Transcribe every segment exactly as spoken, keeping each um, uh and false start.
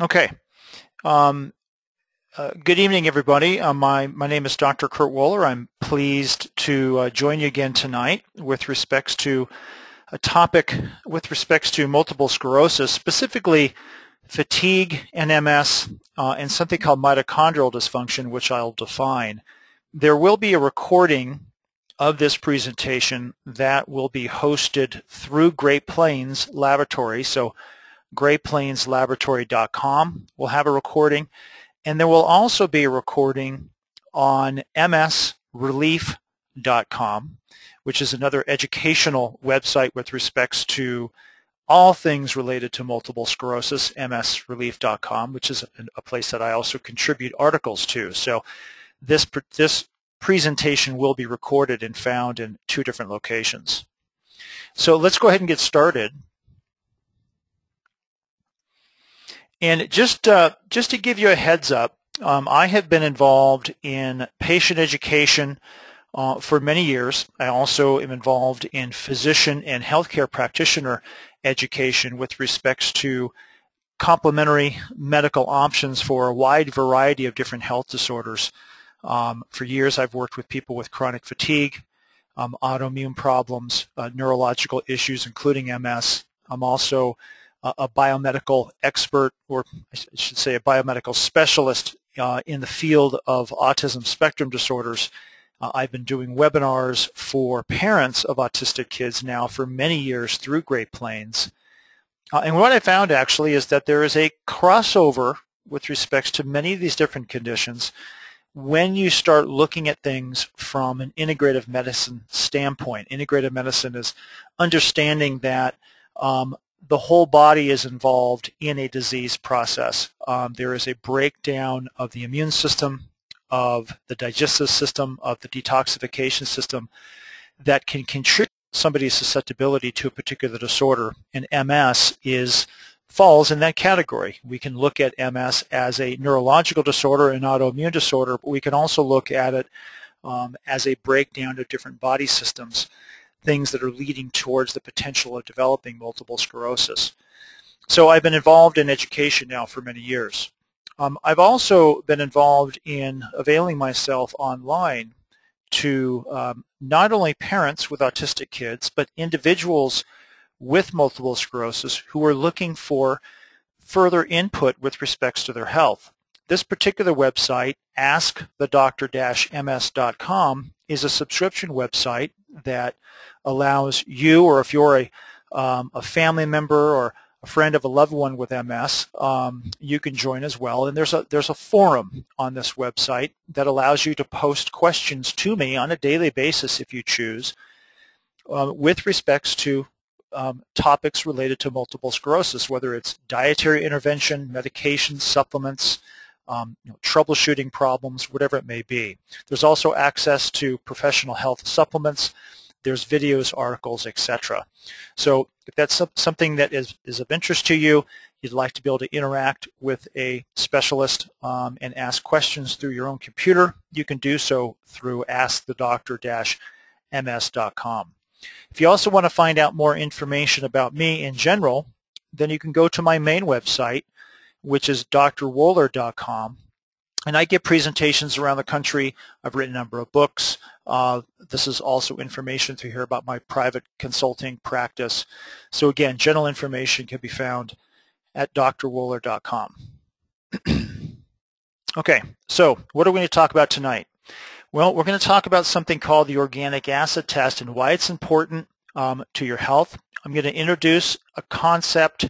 Okay. Um, uh, good evening, everybody. Uh, my, my name is Doctor Kurt Woeller. I'm pleased to uh, join you again tonight with respects to a topic with respects to multiple sclerosis, specifically fatigue, N M S, uh, and something called mitochondrial dysfunction, which I'll define. There will be a recording of this presentation that will be hosted through Great Plains Laboratory, so Great Plains Laboratory dot com will have a recording, and there will also be a recording on m s relief dot com, which is another educational website with respects to all things related to multiple sclerosis, m s relief dot com, which is a place that I also contribute articles to. So this, this presentation will be recorded and found in two different locations. So let's go ahead and get started. And just uh, just to give you a heads up, um, I have been involved in patient education uh, for many years. I also am involved in physician and healthcare practitioner education with respects to complementary medical options for a wide variety of different health disorders. Um, for years, I've worked with people with chronic fatigue, um, autoimmune problems, uh, neurological issues, including M S. I'm also a biomedical expert, or I should say a biomedical specialist uh, in the field of autism spectrum disorders. Uh, I've been doing webinars for parents of autistic kids now for many years through Great Plains. Uh, and what I found actually is that there is a crossover with respects to many of these different conditions when you start looking at things from an integrative medicine standpoint. Integrative medicine is understanding that um, the whole body is involved in a disease process. Um, there is a breakdown of the immune system, of the digestive system, of the detoxification system that can contribute somebody's susceptibility to a particular disorder, and M S is falls in that category. We can look at M S as a neurological disorder, an autoimmune disorder, but we can also look at it um, as a breakdown of different body systems, things that are leading towards the potential of developing multiple sclerosis. So I've been involved in education now for many years. Um, I've also been involved in availing myself online to um, not only parents with autistic kids, but individuals with multiple sclerosis who are looking for further input with respects to their health. This particular website, ask the doctor dash m s dot com, is a subscription website that allows you, or if you're a, um, a family member or a friend of a loved one with M S, um, you can join as well. And there's a, there's a forum on this website that allows you to post questions to me on a daily basis if you choose uh, with respects to um, topics related to multiple sclerosis, whether it's dietary intervention, medications, supplements, Um, you know, troubleshooting problems, whatever it may be. There's also access to professional health supplements. There's videos, articles, et cetera. So if that's something that is, is of interest to you, you'd like to be able to interact with a specialist um, and ask questions through your own computer, you can do so through ask the doctor dash m s dot com. If you also want to find out more information about me in general, then you can go to my main website, which is doctor woeller dot com, and I give presentations around the country. I've written a number of books. Uh, this is also information to hear about my private consulting practice. So again, general information can be found at doctor woeller dot com. Okay, so what are we going to talk about tonight? Well, we're going to talk about something called the Organic Acid Test and why it's important um, to your health. I'm going to introduce a concept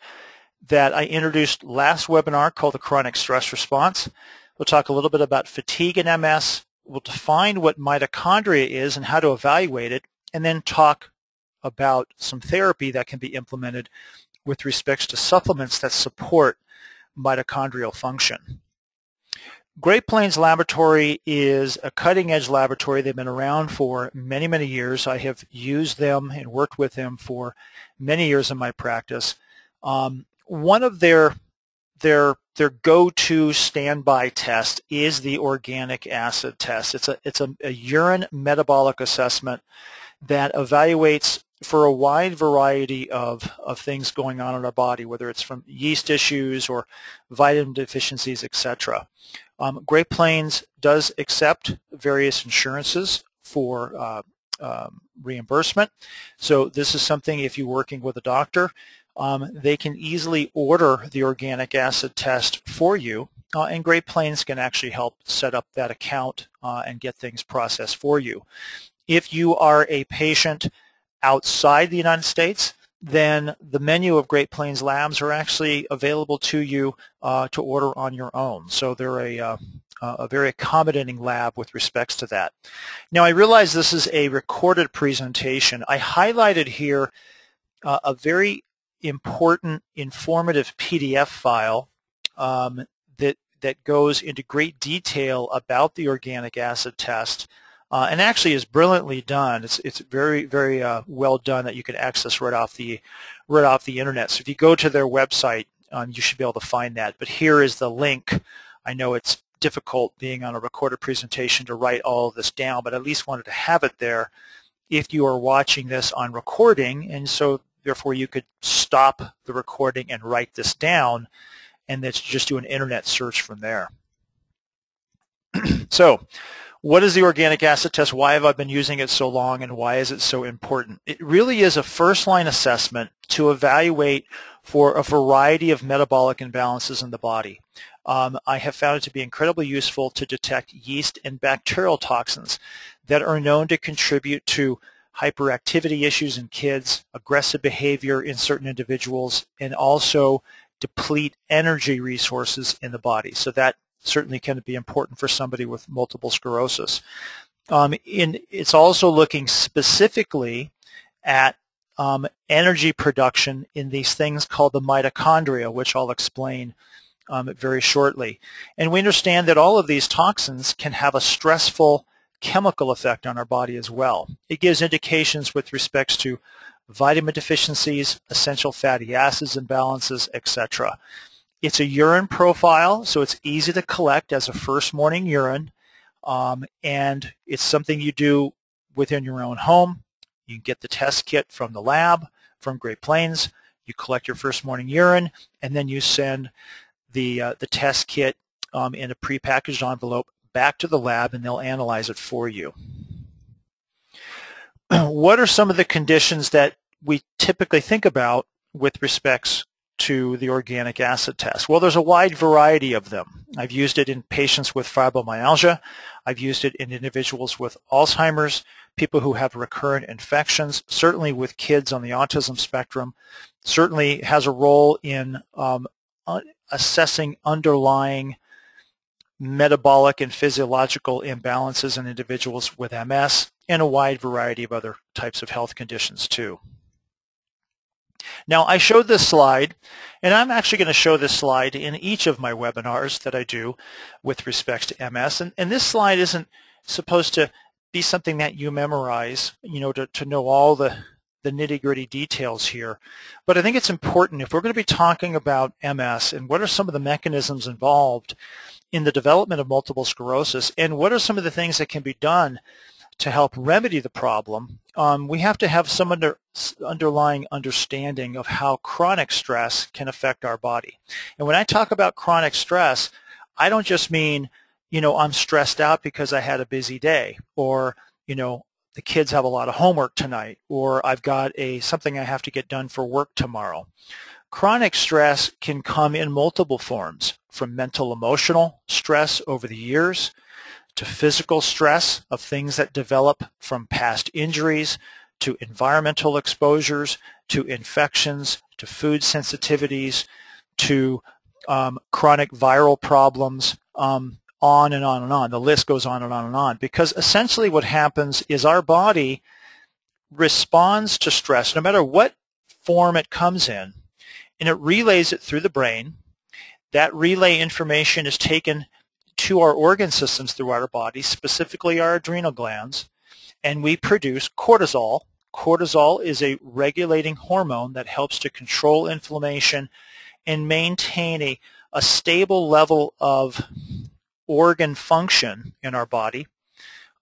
that I introduced last webinar called the chronic stress response. We'll talk a little bit about fatigue and M S. We'll define what mitochondria is and how to evaluate it, and then talk about some therapy that can be implemented with respects to supplements that support mitochondrial function. Great Plains Laboratory is a cutting-edge laboratory. They've been around for many, many years. I have used them and worked with them for many years in my practice. Um, One of their their their go-to standby test is the Organic Acid Test. It's a it's a, a urine metabolic assessment that evaluates for a wide variety of, of things going on in our body, whether it's from yeast issues or vitamin deficiencies, et cetera. Um, Great Plains does accept various insurances for uh, um, reimbursement. So this is something, if you're working with a doctor, um, they can easily order the organic acid test for you, uh, and Great Plains can actually help set up that account uh, and get things processed for you. If you are a patient outside the United States, then the menu of Great Plains Labs are actually available to you uh, to order on your own. So they're a, uh, a very accommodating lab with respects to that. Now, I realize this is a recorded presentation. I highlighted here uh, a very important informative P D F file um, that, that goes into great detail about the organic acid test. Uh, and actually is brilliantly done. It's it's very very uh, well done that you can access right off the right off the internet. So if you go to their website, um, you should be able to find that. But here is the link. I know it's difficult being on a recorded presentation to write all of this down, but at least wanted to have it there if you are watching this on recording, and so therefore you could stop the recording and write this down, and then just do an internet search from there. So, what is the organic acid test? Why have I been using it so long, and why is it so important? It really is a first-line assessment to evaluate for a variety of metabolic imbalances in the body. Um, I have found it to be incredibly useful to detect yeast and bacterial toxins that are known to contribute to hyperactivity issues in kids, aggressive behavior in certain individuals, and also deplete energy resources in the body. So that certainly can be important for somebody with multiple sclerosis. Um, in, it's also looking specifically at um, energy production in these things called the mitochondria, which I'll explain um, very shortly. And we understand that all of these toxins can have a stressful chemical effect on our body as well. It gives indications with respects to vitamin deficiencies, essential fatty acids imbalances, et cetera. It's a urine profile, so it's easy to collect as a first morning urine, um, and it's something you do within your own home. You can get the test kit from the lab, from Great Plains. You collect your first morning urine, and then you send the, uh, the test kit um, in a prepackaged envelope back to the lab, and they'll analyze it for you. What are some of the conditions that we typically think about with respects to the organic acid test? Well, there's a wide variety of them. I've used it in patients with fibromyalgia. I've used it in individuals with Alzheimer's, people who have recurrent infections, certainly with kids on the autism spectrum, certainly has a role in um, assessing underlying metabolic and physiological imbalances in individuals with M S, and a wide variety of other types of health conditions too. Now, I showed this slide, and I'm actually going to show this slide in each of my webinars that I do with respect to M S. And, and this slide isn't supposed to be something that you memorize, you know, to, to know all the, the nitty-gritty details here. But I think it's important, if we're going to be talking about M S and what are some of the mechanisms involved in the development of multiple sclerosis, and what are some of the things that can be done to help remedy the problem, um, we have to have some under, underlying understanding of how chronic stress can affect our body. And when I talk about chronic stress, I don't just mean, you know, I'm stressed out because I had a busy day, or, you know, the kids have a lot of homework tonight, or I've got a something I have to get done for work tomorrow. Chronic stress can come in multiple forms, from mental emotional stress over the years, to physical stress of things that develop from past injuries, to environmental exposures, to infections, to food sensitivities, to um, chronic viral problems, um, on and on and on. The list goes on and on and on, because essentially what happens is our body responds to stress, no matter what form it comes in, and it relays it through the brain. That relay information is taken to our organ systems throughout our body, specifically our adrenal glands, and we produce cortisol. Cortisol is a regulating hormone that helps to control inflammation and maintain a, a stable level of organ function in our body,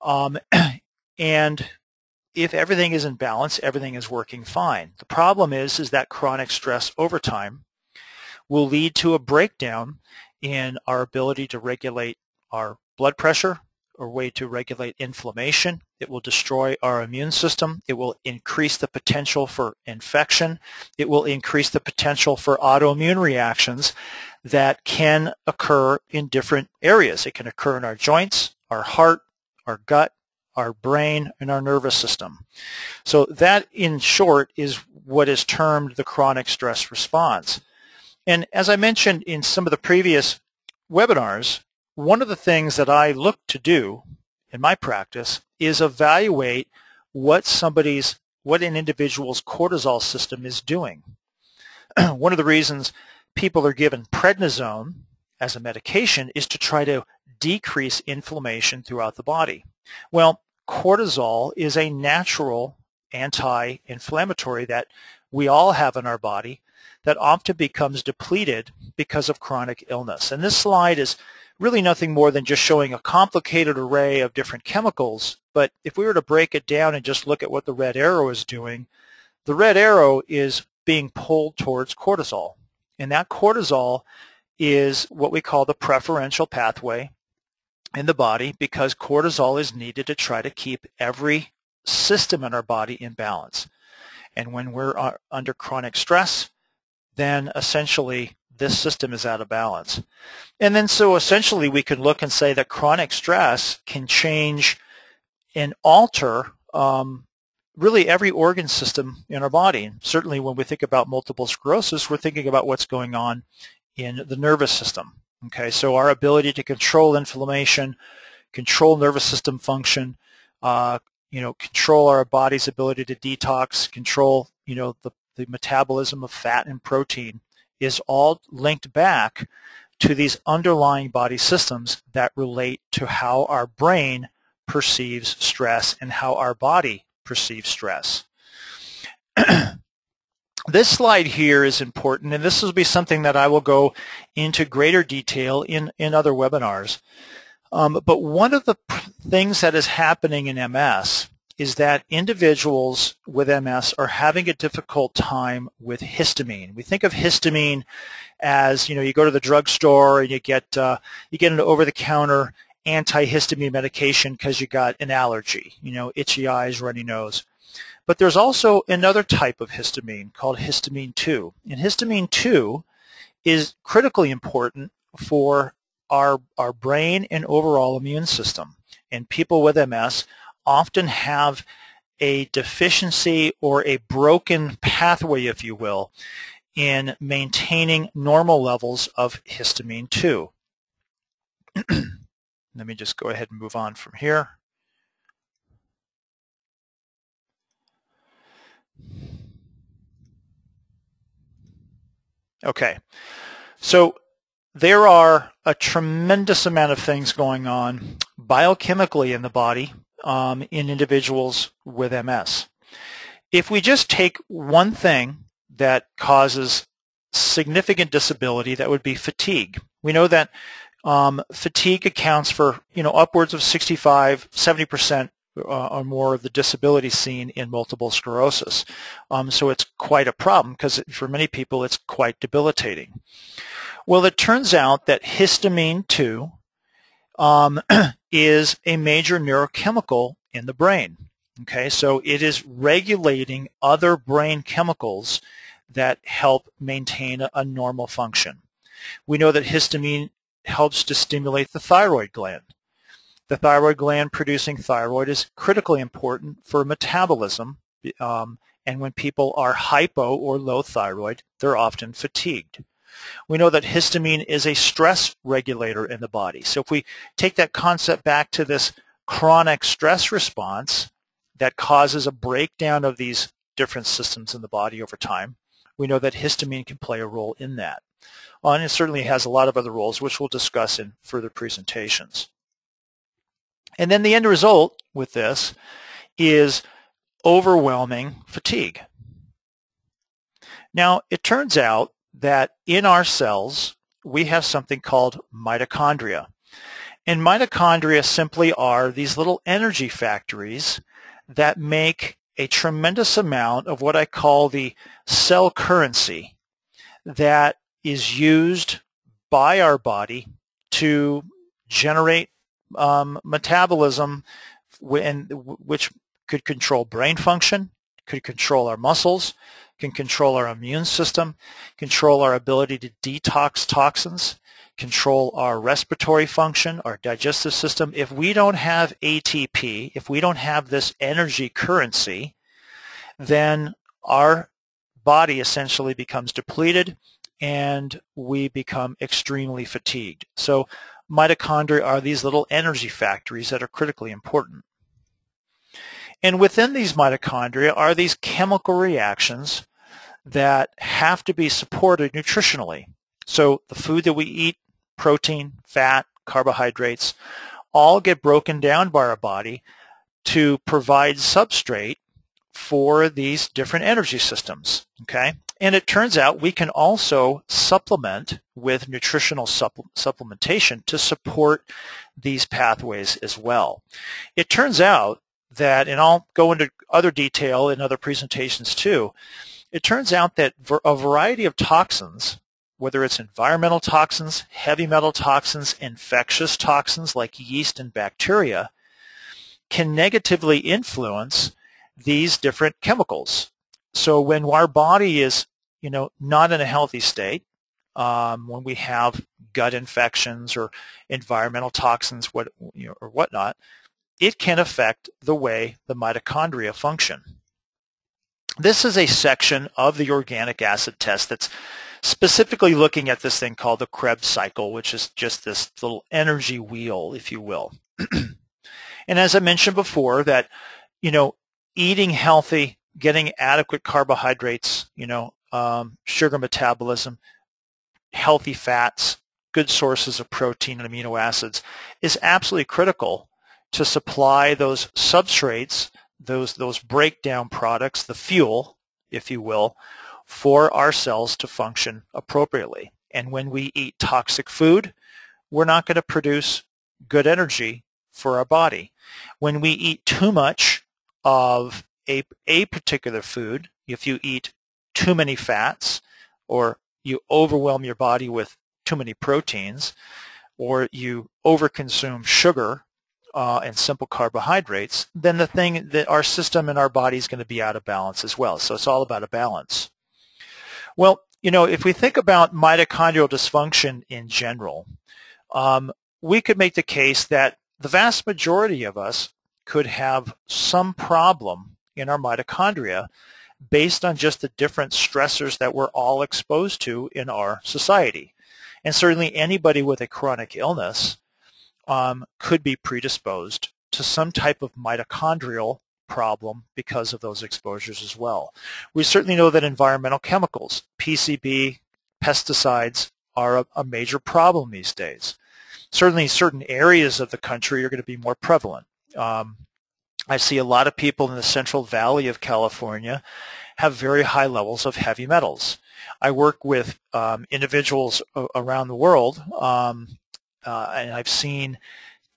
um, and if everything is in balance, everything is working fine. The problem is, is that chronic stress over time will lead to a breakdown in our ability to regulate our blood pressure, or way to regulate inflammation. It will destroy our immune system. It will increase the potential for infection. It will increase the potential for autoimmune reactions that can occur in different areas. It can occur in our joints, our heart, our gut, our brain, and our nervous system. So that, in short, is what is termed the chronic stress response. And as I mentioned in some of the previous webinars, one of the things that I look to do in my practice is evaluate what somebody's, what an individual's cortisol system is doing. One of the reasons people are given prednisone as a medication is to try to decrease inflammation throughout the body. Well, cortisol is a natural anti-inflammatory that we all have in our body that often becomes depleted because of chronic illness. And this slide is really nothing more than just showing a complicated array of different chemicals, but if we were to break it down and just look at what the red arrow is doing, the red arrow is being pulled towards cortisol. And that cortisol is what we call the preferential pathway in the body, because cortisol is needed to try to keep every system in our body in balance. And when we're under chronic stress, then essentially this system is out of balance. And then so essentially we could look and say that chronic stress can change and alter um, really every organ system in our body. And certainly when we think about multiple sclerosis, we're thinking about what's going on in the nervous system. Okay, so our ability to control inflammation, control nervous system function, uh, you know, control our body's ability to detox, control, you know, the, the metabolism of fat and protein, is all linked back to these underlying body systems that relate to how our brain perceives stress and how our body perceives stress. This slide here is important, and this will be something that I will go into greater detail in, in other webinars. Um, but one of the things that is happening in M S is that individuals with M S are having a difficult time with histamine. We think of histamine as, you know, you go to the drugstore and you get uh, you get an over-the-counter antihistamine medication because you got an allergy, you know, itchy eyes, runny nose. But there's also another type of histamine called histamine two. And histamine two is critically important for our, our brain and overall immune system. And people with M S often have a deficiency or a broken pathway, if you will, in maintaining normal levels of histamine two. Let me just go ahead and move on from here. Okay, so there are a tremendous amount of things going on biochemically in the body Um, in individuals with M S. If we just take one thing that causes significant disability, that would be fatigue. We know that um, fatigue accounts for, you know, upwards of sixty-five, seventy percent uh, or more of the disability seen in multiple sclerosis. Um, so it's quite a problem because for many people it's quite debilitating. Well, it turns out that histamine two Um, is a major neurochemical in the brain. Okay, so it is regulating other brain chemicals that help maintain a, a normal function. We know that histamine helps to stimulate the thyroid gland. The thyroid gland producing thyroid is critically important for metabolism, um, and when people are hypo or low thyroid, they're often fatigued. We know that histamine is a stress regulator in the body. So if we take that concept back to this chronic stress response that causes a breakdown of these different systems in the body over time, we know that histamine can play a role in that. And it certainly has a lot of other roles, which we'll discuss in further presentations. And then the end result with this is overwhelming fatigue. Now, it turns out that in our cells we have something called mitochondria. And mitochondria simply are these little energy factories that make a tremendous amount of what I call the cell currency that is used by our body to generate um, metabolism, and which could control brain function, could control our muscles, can control our immune system, control our ability to detox toxins, control our respiratory function, our digestive system. If we don't have A T P, if we don't have this energy currency, then our body essentially becomes depleted and we become extremely fatigued. So mitochondria are these little energy factories that are critically important. And within these mitochondria are these chemical reactions that have to be supported nutritionally. So the food that we eat, protein, fat, carbohydrates, all get broken down by our body to provide substrate for these different energy systems, okay? And it turns out we can also supplement with nutritional supple- supplementation to support these pathways as well. It turns out that, and I'll go into other detail in other presentations too, it turns out that a variety of toxins, whether it's environmental toxins, heavy metal toxins, infectious toxins like yeast and bacteria, can negatively influence these different chemicals. So when our body is, you know, not in a healthy state, um, when we have gut infections or environmental toxins, what, you know, or whatnot, it can affect the way the mitochondria function. This is a section of the organic acid test that's specifically looking at this thing called the Krebs cycle, which is just this little energy wheel, if you will. And as I mentioned before, that, you know, eating healthy, getting adequate carbohydrates, you know, um, sugar metabolism, healthy fats, good sources of protein and amino acids is absolutely critical to supply those substrates, those, those breakdown products, the fuel, if you will, for our cells to function appropriately. And when we eat toxic food, we're not going to produce good energy for our body. When we eat too much of a, a particular food, if you eat too many fats, or you overwhelm your body with too many proteins, or you overconsume sugar, Uh, and simple carbohydrates, then the thing that our system and our body is going to be out of balance as well. So it's all about a balance. Well, you know, if we think about mitochondrial dysfunction in general, um, we could make the case that the vast majority of us could have some problem in our mitochondria based on just the different stressors that we're all exposed to in our society. And certainly anybody with a chronic illness Um, could be predisposed to some type of mitochondrial problem because of those exposures as well. We certainly know that environmental chemicals, P C B, pesticides, are a, a major problem these days. Certainly certain areas of the country are going to be more prevalent. Um, I see a lot of people in the Central Valley of California have very high levels of heavy metals. I work with um, individuals around the world, um, Uh, and I've seen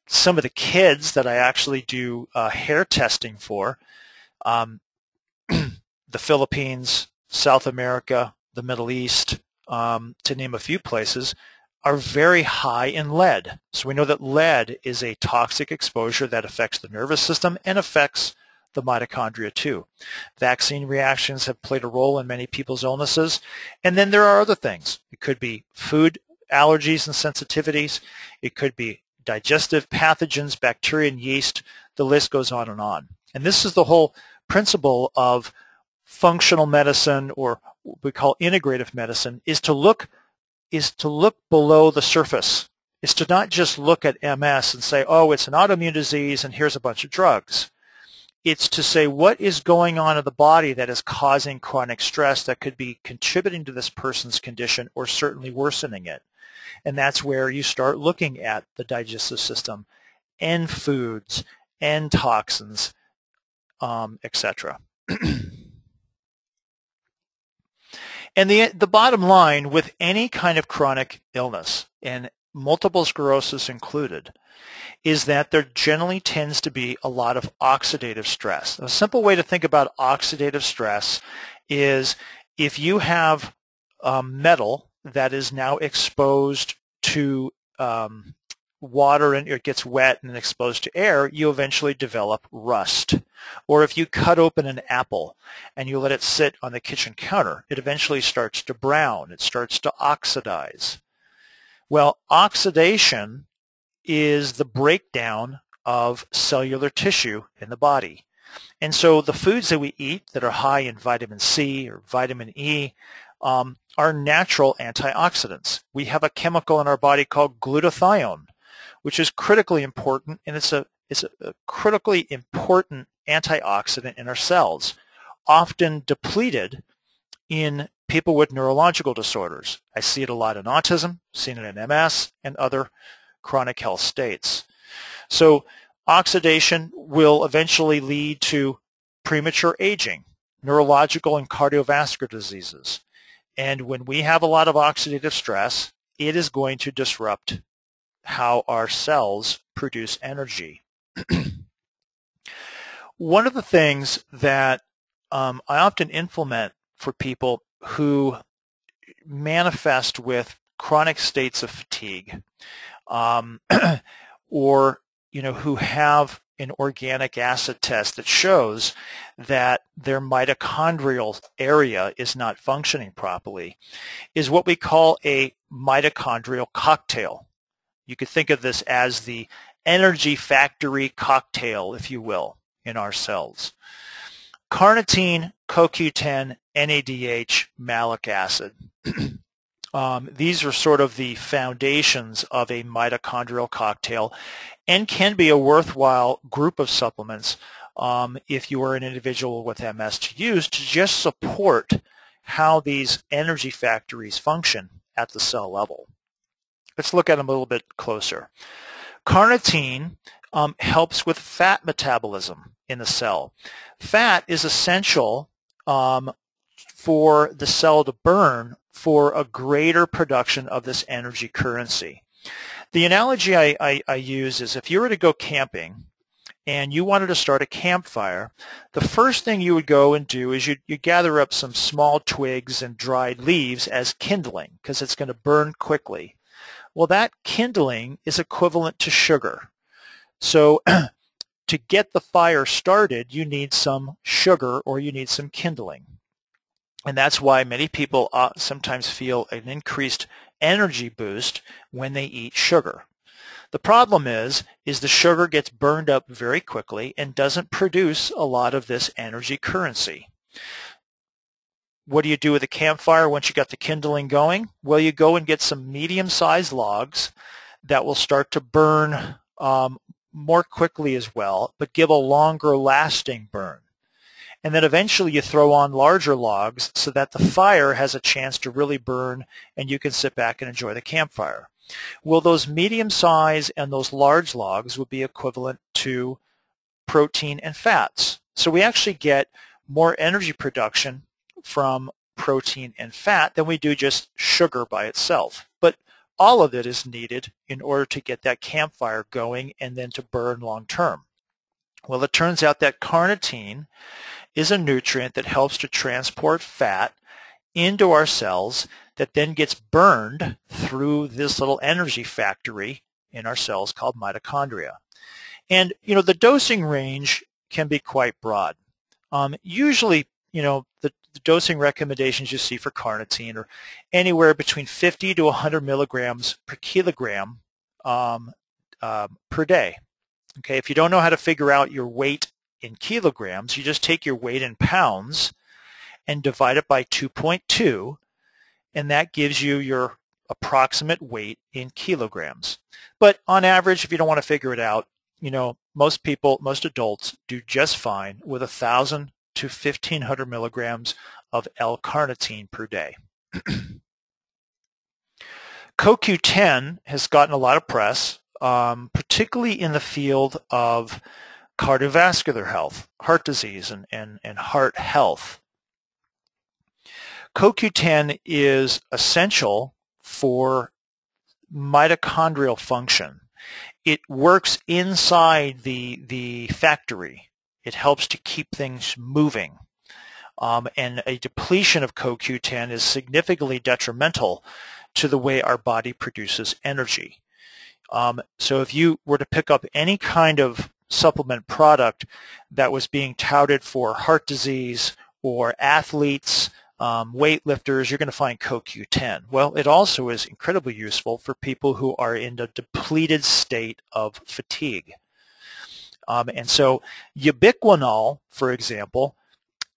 some of the kids that I actually do uh, hair testing for, um, the Philippines, South America, the Middle East, um, to name a few places, are very high in lead. So we know that lead is a toxic exposure that affects the nervous system and affects the mitochondria too. Vaccine reactions have played a role in many people's illnesses. And then there are other things. It could be food allergies and sensitivities, it could be digestive pathogens, bacteria and yeast, the list goes on and on. And this is the whole principle of functional medicine, or what we call integrative medicine, is to look, is to look below the surface, is to not just look at M S and say, oh, it's an autoimmune disease and here's a bunch of drugs. It's to say what is going on in the body that is causing chronic stress that could be contributing to this person's condition or certainly worsening it. And that's where you start looking at the digestive system and foods and toxins, um, et cetera And the, the bottom line with any kind of chronic illness, and multiple sclerosis included, is that there generally tends to be a lot of oxidative stress. A simple way to think about oxidative stress is if you have um, metal that is now exposed to um, water and it gets wet and exposed to air, you eventually develop rust. Or if you cut open an apple and you let it sit on the kitchen counter, it eventually starts to brown, it starts to oxidize. Well, oxidation is the breakdown of cellular tissue in the body. And so the foods that we eat that are high in vitamin C or vitamin E um, are natural antioxidants. We have a chemical in our body called glutathione, which is critically important, and it's a, it's a critically important antioxidant in our cells, often depleted in people with neurological disorders. I see it a lot in autism, seen it in M S, and other chronic health states. So oxidation will eventually lead to premature aging, neurological and cardiovascular diseases. And when we have a lot of oxidative stress, it is going to disrupt how our cells produce energy. One of the things that um, I often implement for people who manifest with chronic states of fatigue um, or you know, who have an organic acid test that shows that their mitochondrial area is not functioning properly is what we call a mitochondrial cocktail. You could think of this as the energy factory cocktail, if you will, in our cells. Carnitine, co Q ten, N A D H, malic acid. um, these are sort of the foundations of a mitochondrial cocktail and can be a worthwhile group of supplements um, if you are an individual with M S to use to just support how these energy factories function at the cell level. Let's look at them a little bit closer. Carnitine um, helps with fat metabolism in the cell. Fat is essential um, for the cell to burn for a greater production of this energy currency. The analogy I, I, I use is if you were to go camping and you wanted to start a campfire, the first thing you would go and do is you gather up some small twigs and dried leaves as kindling because it's going to burn quickly. Well, that kindling is equivalent to sugar. So to get the fire started, you need some sugar or you need some kindling. And that's why many people uh, sometimes feel an increased energy boost when they eat sugar. The problem is, is the sugar gets burned up very quickly and doesn't produce a lot of this energy currency. What do you do with a campfire once you got the kindling going? Well, you go and get some medium-sized logs that will start to burn um, more quickly as well, but give a longer-lasting burn. And then eventually you throw on larger logs so that the fire has a chance to really burn and you can sit back and enjoy the campfire. Well, those medium-sized and those large logs would be equivalent to protein and fats. So we actually get more energy production from protein and fat than we do just sugar by itself. But all of it is needed in order to get that campfire going and then to burn long term. Well, it turns out that carnitine is a nutrient that helps to transport fat into our cells that then gets burned through this little energy factory in our cells called mitochondria. And, you know, the dosing range can be quite broad. Um, usually, you know, the The dosing recommendations you see for carnitine are anywhere between fifty to one hundred milligrams per kilogram um, uh, per day. Okay, if you don't know how to figure out your weight in kilograms, you just take your weight in pounds and divide it by two point two, and that gives you your approximate weight in kilograms. But on average, if you don't want to figure it out, you know, most people, most adults do just fine with a thousand to fifteen hundred milligrams of L-carnitine per day. co Q ten has gotten a lot of press, um, particularly in the field of cardiovascular health, heart disease, and, and, and heart health. co Q ten is essential for mitochondrial function. It works inside the, the factory. It helps to keep things moving. Um, and a depletion of co Q ten is significantly detrimental to the way our body produces energy. Um, so if you were to pick up any kind of supplement product that was being touted for heart disease or athletes, um, weightlifters, you're going to find co Q ten. Well, it also is incredibly useful for people who are in a depleted state of fatigue. Um, and so ubiquinol, for example,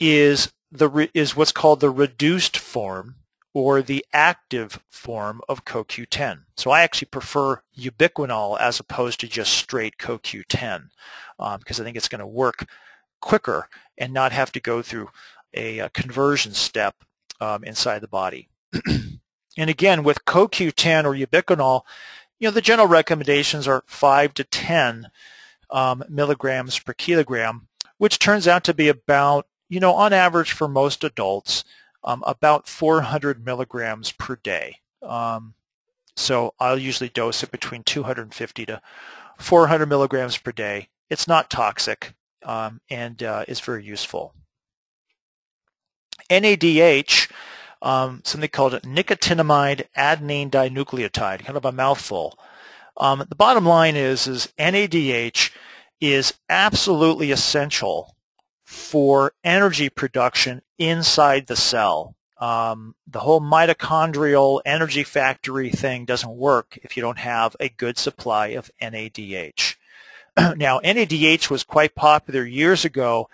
is the re is what's called the reduced form or the active form of co Q ten. So I actually prefer ubiquinol as opposed to just straight co Q ten um, because I think it's going to work quicker and not have to go through a, a conversion step um, inside the body. And again, with co Q ten or ubiquinol, you know, the general recommendations are five to ten um, milligrams per kilogram, which turns out to be about, you know, on average for most adults, Um, about four hundred milligrams per day. Um, so I'll usually dose it between two hundred fifty to four hundred milligrams per day. It's not toxic um, and uh, is very useful. N A D H, um, something called nicotinamide adenine dinucleotide, kind of a mouthful. Um, the bottom line is, is N A D H is absolutely essential for energy production inside the cell. Um, the whole mitochondrial energy factory thing doesn't work if you don't have a good supply of N A D H. Now, N A D H was quite popular years ago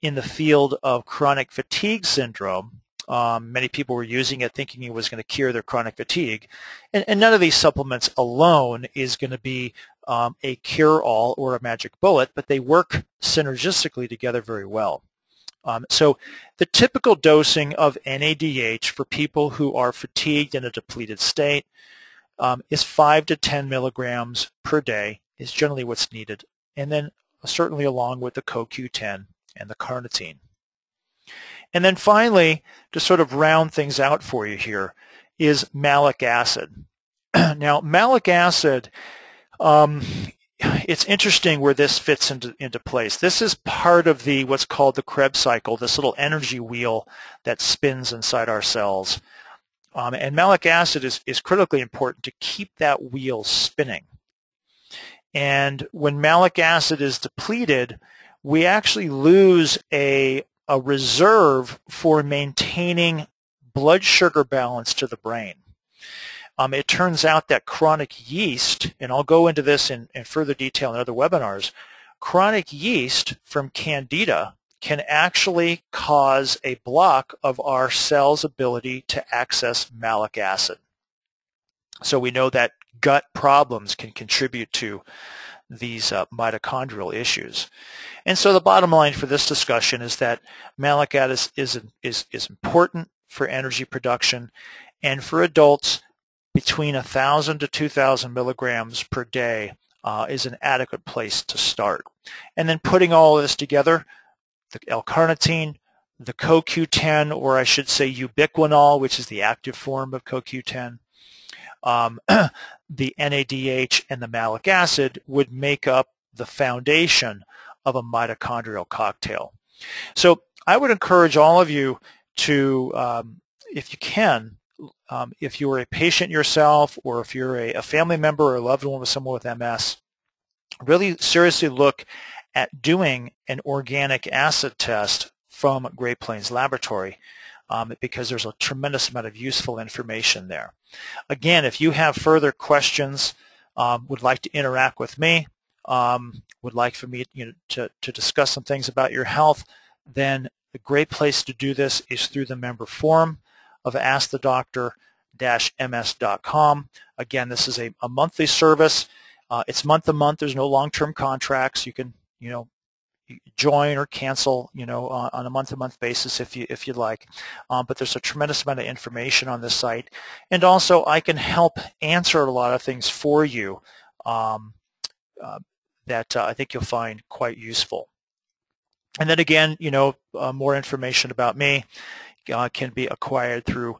in the field of chronic fatigue syndrome. Um, many people were using it thinking it was going to cure their chronic fatigue. And, and none of these supplements alone is going to be um, a cure-all or a magic bullet, but they work synergistically together very well. Um, so the typical dosing of N A D H for people who are fatigued in a depleted state um, is five to ten milligrams per day is generally what's needed, and then certainly along with the co Q ten and the carnitine. And then finally, to sort of round things out for you here, is malic acid. Now, malic acid, um, it's interesting where this fits into, into place. This is part of the what's called the Krebs cycle, this little energy wheel that spins inside our cells. Um, and malic acid is, is critically important to keep that wheel spinning. And when malic acid is depleted, we actually lose a, a reserve for maintaining blood sugar balance to the brain. Um, it turns out that chronic yeast, and I'll go into this in, in further detail in other webinars, chronic yeast from Candida can actually cause a block of our cell's ability to access malic acid. So we know that gut problems can contribute to these uh, mitochondrial issues. And so the bottom line for this discussion is that malic acid is, is, is important for energy production, and for adults, between one thousand to two thousand milligrams per day uh, is an adequate place to start. And then putting all of this together, the L-carnitine, the co Q ten, or I should say ubiquinol, which is the active form of co Q ten, um, the N A D H, and the malic acid would make up the foundation of a mitochondrial cocktail. So I would encourage all of you to, um, if you can, Um, if you are a patient yourself, or if you're a, a family member or a loved one with someone with M S, really seriously look at doing an organic acid test from Great Plains Laboratory um, because there's a tremendous amount of useful information there. Again, if you have further questions, um, would like to interact with me, um, would like for me you know, to, to discuss some things about your health, then a great place to do this is through the member forum of ask the doctor dash M S dot com. Again, this is a, a monthly service. Uh, it's month to month. There's no long-term contracts. You can, you know, join or cancel, you know, on, on a month-to-month basis if you if you'd like. Um, but there's a tremendous amount of information on this site, and also I can help answer a lot of things for you um, uh, that uh, I think you'll find quite useful. And then again, you know, uh, more information about me Uh, can be acquired through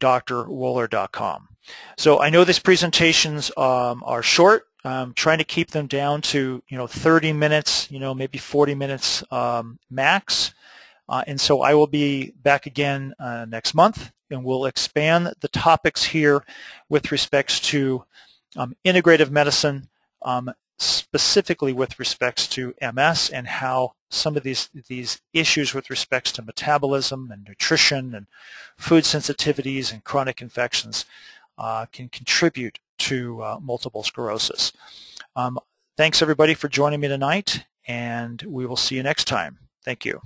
D R woeller dot com. So I know these presentations um, are short. I'm trying to keep them down to, you know, thirty minutes, you know, maybe forty minutes um, max. Uh, and so I will be back again uh, next month, and we'll expand the topics here with respects to um, integrative medicine, um, specifically with respects to M S and how some of these these issues with respects to metabolism and nutrition and food sensitivities and chronic infections uh, can contribute to uh, multiple sclerosis. Um, thanks everybody for joining me tonight, and we will see you next time. Thank you.